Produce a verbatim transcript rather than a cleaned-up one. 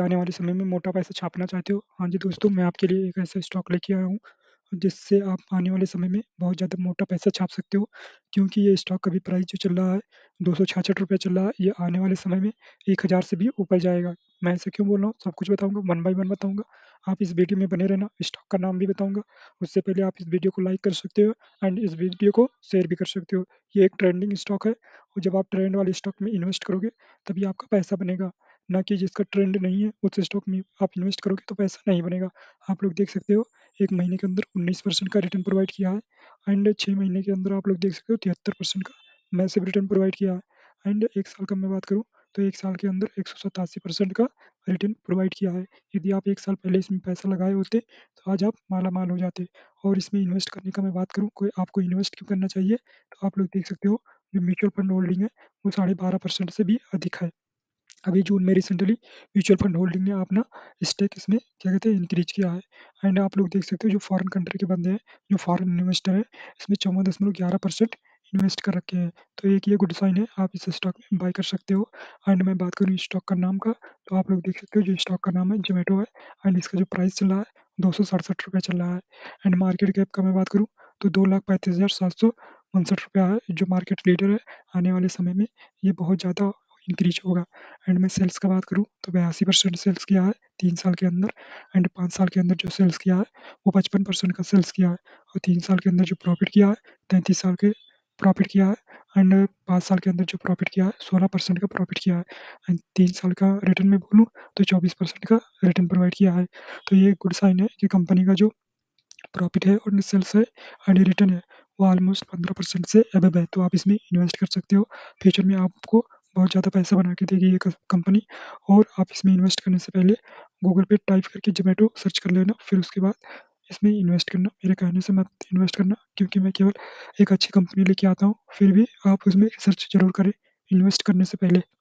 आने वाले समय में मोटा पैसा छापना चाहते हो। हाँ जी दोस्तों, मैं आपके लिए एक ऐसा स्टॉक लेके आया हूँ जिससे आप आने वाले समय में बहुत ज़्यादा मोटा पैसा छाप सकते हो, क्योंकि ये स्टॉक का भी प्राइस जो चल रहा है दो सौ छियासठ रुपये चल रहा है, ये आने वाले समय में एक हज़ार से भी ऊपर जाएगा। मैं ऐसे क्यों बोल रहा हूँ, सब कुछ बताऊँगा, वन बाई वन बताऊँगा। आप इस वीडियो में बने रहना, स्टॉक का नाम भी बताऊँगा। उससे पहले आप इस वीडियो को लाइक कर सकते हो एंड इस वीडियो को शेयर भी कर सकते हो। ये एक ट्रेंडिंग स्टॉक है और जब आप ट्रेंड वाले स्टॉक में इन्वेस्ट करोगे तभी आपका पैसा बनेगा, ना कि जिसका ट्रेंड नहीं है उस स्टॉक में आप इन्वेस्ट करोगे तो पैसा नहीं बनेगा। आप लोग देख सकते हो एक महीने के अंदर उन्नीस परसेंट का रिटर्न प्रोवाइड किया है एंड छः महीने के अंदर आप लोग देख सकते हो तिहत्तर परसेंट का मैसिव रिटर्न प्रोवाइड किया है एंड एक साल का मैं बात करूँ तो एक साल के अंदर एक सौ सतासी परसेंट का रिटर्न प्रोवाइड किया है। यदि आप एक साल पहले इसमें पैसा लगाए होते तो आज आप माला माल हो जाते। और इसमें इन्वेस्ट करने का मैं बात करूँ, कोई आपको इन्वेस्ट क्यों करना चाहिए, तो आप लोग देख सकते हो जो म्यूचुअल फंड होल्डिंग है वो साढ़े बारह परसेंट से भी अधिक है। अभी जून में रिसेंटली म्यूचुअल फंड होल्डिंग ने अपना स्टेक इसमें क्या कहते हैं इंक्रीज किया है। एंड आप लोग देख सकते हो जो फॉरेन कंट्री के बंदे हैं, जो फॉरेन इन्वेस्टर हैं, इसमें चौवन दशमलव ग्यारह परसेंट इन्वेस्ट कर रखे हैं, तो एक ये गुड साइन है, आप इस स्टॉक में बाय कर सकते हो। एंड मैं बात करूँ स्टॉक का नाम का तो आप लोग देख सकते हो जो स्टॉक का नाम है जोमेटो है एंड इसका जो प्राइस चल रहा है दो सौ सड़सठ रुपये चल रहा है। एंड मार्केट कैप का मैं बात करूँ तो दो लाख पैंतीस हज़ार सात सौ उनसठ रुपया है, जो मार्केट लीडर है। आने वाले समय में ये बहुत ज़्यादा इंक्रीज होगा। एंड मैं सेल्स का बात करूँ तो बयासी परसेंट सेल्स किया है तीन साल के अंदर एंड पाँच साल के अंदर जो सेल्स किया है वो पचपन परसेंट का सेल्स किया है और तीन साल के अंदर जो प्रॉफिट किया है तैंतीस साल के प्रॉफिट किया है एंड पाँच साल के अंदर जो प्रॉफिट किया है सोलह परसेंट का प्रॉफिट किया है एंड तीन साल का रिटर्न में बोलूँ तो चौबीस परसेंट का रिटर्न प्रोवाइड किया है। तो ये गुड साइन है कि कंपनी का जो प्रॉफिट है और सेल्स है एंड रिटर्न है वो ऑलमोस्ट पंद्रह परसेंट से अबव है, तो आप इसमें इन्वेस्ट कर सकते हो। फ्यूचर में आपको बहुत ज़्यादा पैसा बना के देगी ये कंपनी। और आप इसमें इन्वेस्ट करने से पहले गूगल पे टाइप करके जोमेटो सर्च कर लेना, फिर उसके बाद इसमें इन्वेस्ट करना। मेरे कहने से मत इन्वेस्ट करना, क्योंकि मैं केवल एक अच्छी कंपनी लेके आता हूँ, फिर भी आप उसमें रिसर्च जरूर करें इन्वेस्ट करने से पहले।